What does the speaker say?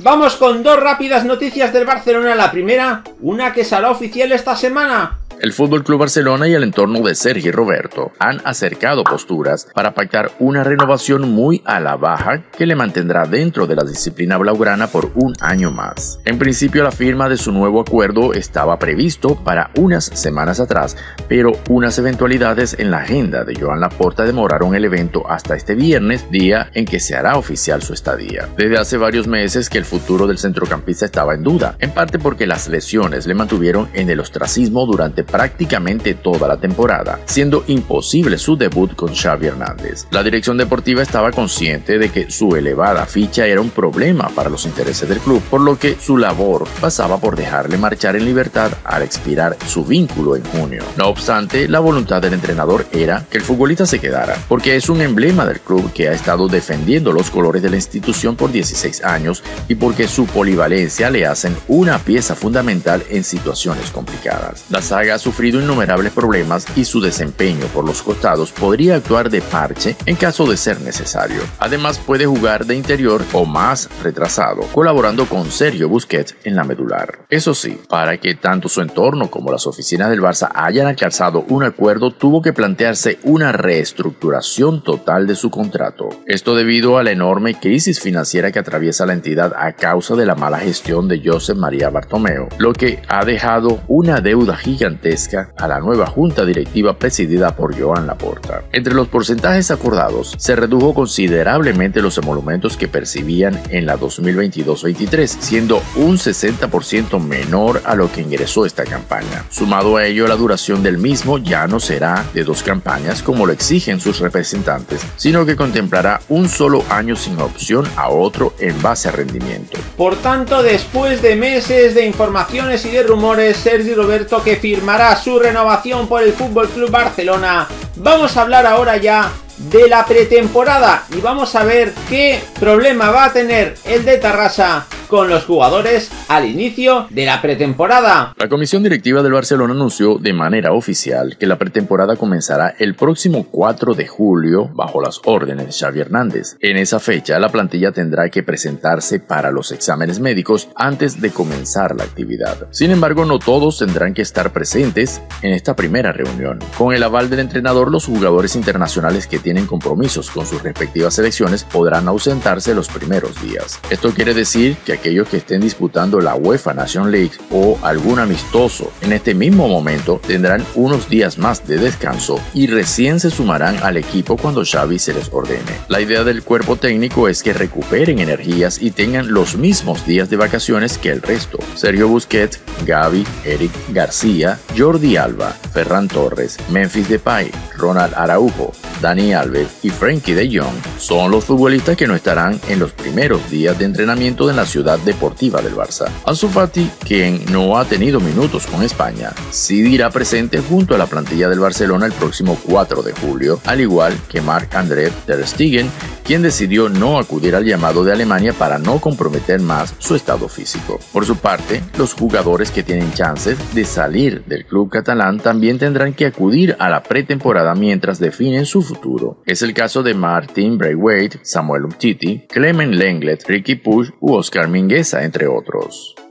Vamos con dos rápidas noticias del Barcelona. La primera, una que será oficial esta semana. El FC Barcelona y el entorno de Sergi Roberto han acercado posturas para pactar una renovación muy a la baja que le mantendrá dentro de la disciplina blaugrana por un año más. En principio, la firma de su nuevo acuerdo estaba previsto para unas semanas atrás, pero unas eventualidades en la agenda de Joan Laporta demoraron el evento hasta este viernes, día en que se hará oficial su estadía. Desde hace varios meses que el futuro del centrocampista estaba en duda, en parte porque las lesiones le mantuvieron en el ostracismo durante prácticamente toda la temporada, siendo imposible su debut con Xavi Hernández. La dirección deportiva estaba consciente de que su elevada ficha era un problema para los intereses del club, por lo que su labor pasaba por dejarle marchar en libertad al expirar su vínculo en junio. No obstante, la voluntad del entrenador era que el futbolista se quedara, porque es un emblema del club que ha estado defendiendo los colores de la institución por 16 años y porque su polivalencia le hacen una pieza fundamental en situaciones complicadas. La saga ha sufrido innumerables problemas y su desempeño por los costados podría actuar de parche en caso de ser necesario. Además, puede jugar de interior o más retrasado, colaborando con Sergio Busquets en la medular. Eso sí, para que tanto su entorno como las oficinas del Barça hayan alcanzado un acuerdo, tuvo que plantearse una reestructuración total de su contrato. Esto debido a la enorme crisis financiera que atraviesa la entidad a causa de la mala gestión de Josep María Bartomeo, lo que ha dejado una deuda gigantesca a la nueva junta directiva presidida por Joan Laporta. Entre los porcentajes acordados, se redujo considerablemente los emolumentos que percibían en la 2022-23, siendo un 60% menor a lo que ingresó esta campaña. Sumado a ello, la duración del mismo ya no será de dos campañas como lo exigen sus representantes, sino que contemplará un solo año sin opción a otro en base a rendimiento. Por tanto, después de meses de informaciones y de rumores, Sergi Roberto, que firmará su renovación por el FC Barcelona. Vamos a hablar ahora ya de la pretemporada y vamos a ver qué problema va a tener el de Tarrasa con los jugadores al inicio de la pretemporada. La comisión directiva del Barcelona anunció de manera oficial que la pretemporada comenzará el próximo 4 de julio bajo las órdenes de Xavi Hernández. En esa fecha, la plantilla tendrá que presentarse para los exámenes médicos antes de comenzar la actividad. Sin embargo, no todos tendrán que estar presentes en esta primera reunión. Con el aval del entrenador, los jugadores internacionales que tienen compromisos con sus respectivas selecciones podrán ausentarse los primeros días. Esto quiere decir que aquellos que estén disputando la UEFA Nations League o algún amistoso en este mismo momento tendrán unos días más de descanso y recién se sumarán al equipo cuando Xavi se les ordene. La idea del cuerpo técnico es que recuperen energías y tengan los mismos días de vacaciones que el resto. Sergio Busquets, Gavi, Eric García, Jordi Alba, Ferran Torres, Memphis Depay, Ronald Araujo, Dani Alves y Frenkie de Jong son los futbolistas que no estarán en los primeros días de entrenamiento en la ciudad deportiva del Barça. Ansu Fati, quien no ha tenido minutos con España, sí irá presente junto a la plantilla del Barcelona el próximo 4 de julio, al igual que Marc-André Ter Stegen, quien decidió no acudir al llamado de Alemania para no comprometer más su estado físico. Por su parte, los jugadores que tienen chances de salir del club catalán también tendrán que acudir a la pretemporada mientras definen su futuro. Es el caso de Martin Braithwaite, Samuel Umtiti, Clement Lenglet, Ricky Puig u Oscar Mingueza, entre otros.